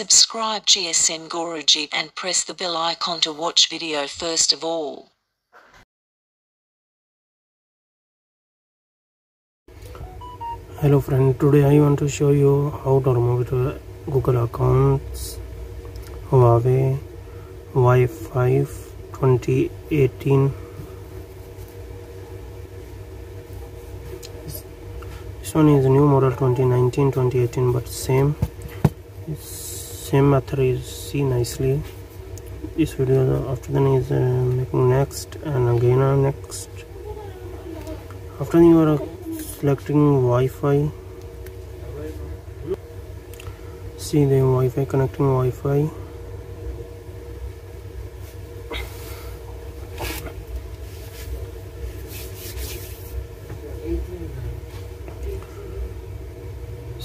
Subscribe GSM Guruji and press the bell icon to watch video first of all. Hello friend, today I want to show you how to remove the Google accounts Huawei Y5 2018. This one is new model 2019 2018 but same method you see nicely. This video after then is making next and again next. After then you are selecting Wi-Fi. See the Wi-Fi, connecting Wi-Fi.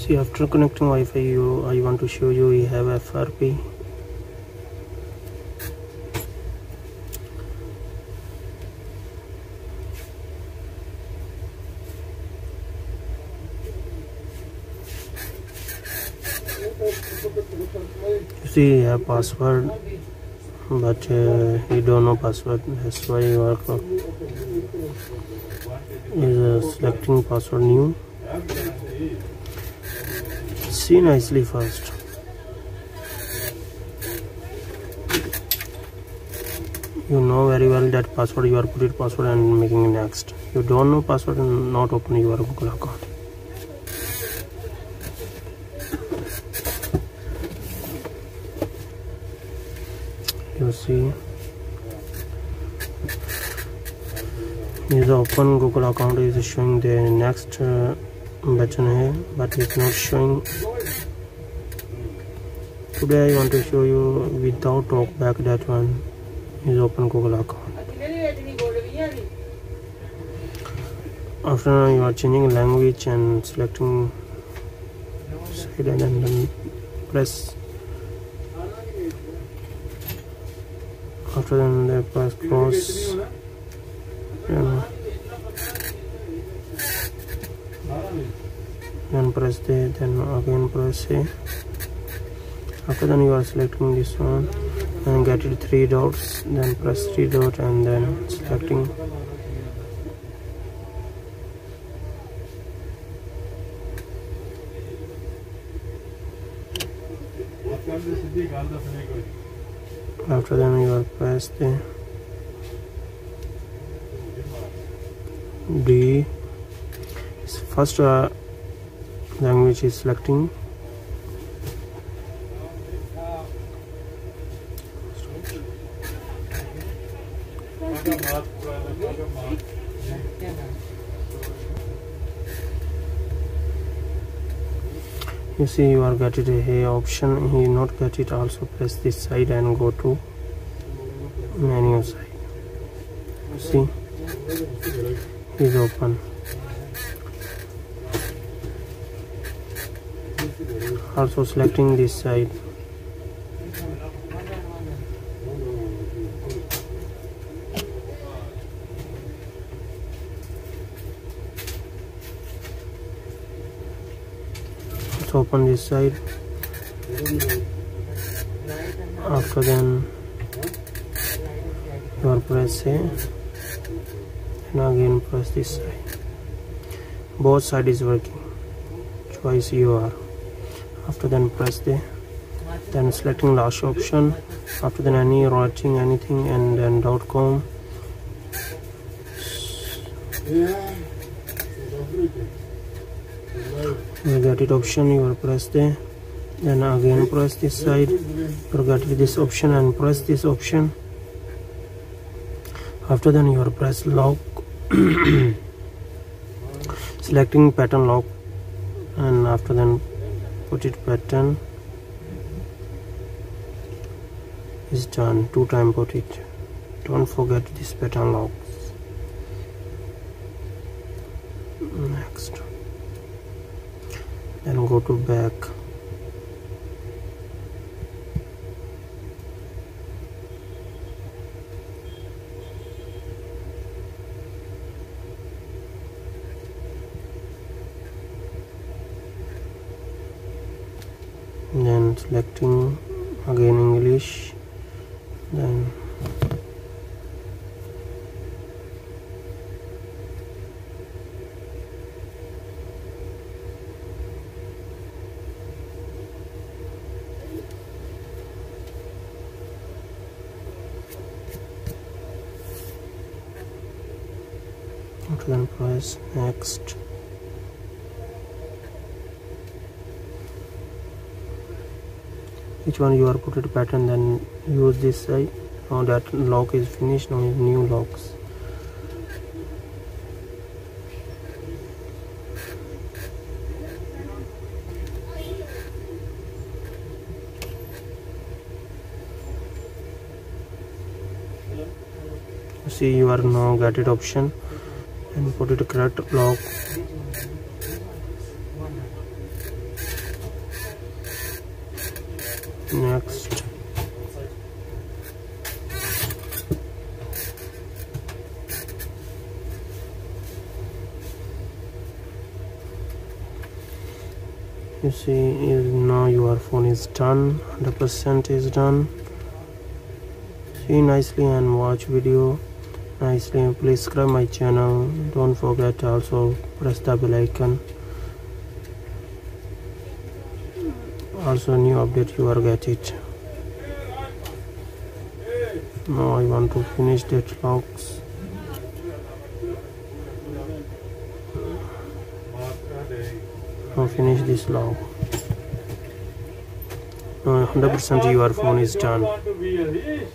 See, after connecting Wi-Fi, I want to show you we have FRP. You see, you have password, but you don't know password. That's why you are selecting password new. See nicely first. You know very well that password. You are putting password and making next. You don't know password and not open your Google account. You see, is open Google account is showing the next button here, but it's not showing. Today I want to show you without talkback that one is open Google account. After you are changing language and selecting side and then press. After then they press close. Then press there, then again press here. After then you are selecting this one and get it three dots, then press three dot and then selecting. After then you are press the D. First language is selecting. You see you are got it here option. You not get it, also press this side and go to menu side. See, is open. Also selecting this side. Let's open this side. After then you are press here and again press this side. Both side is working. Twice you are. After then press there, then selecting last option. After then any routing anything and then .com. You get it option, you will press there, then again press this side. You get this option and press this option. After then you will press lock. Selecting pattern lock and after then put it pattern is done. 2 times put it. Don't forget this pattern locks. Next. Then go to back. then selecting again English, then then press next. Each one you are put it pattern, then use this side. Now that lock is finished. Now is new locks. See, you are now get it option and put it correct lock. Next, you see now your phone is done, 100% is done. See nicely and watch video nicely. Please subscribe my channel, don't forget, also press the bell icon. Also new update you are get it. Now I want to finish that locks. Now finish this lock. Now 100% your phone is done.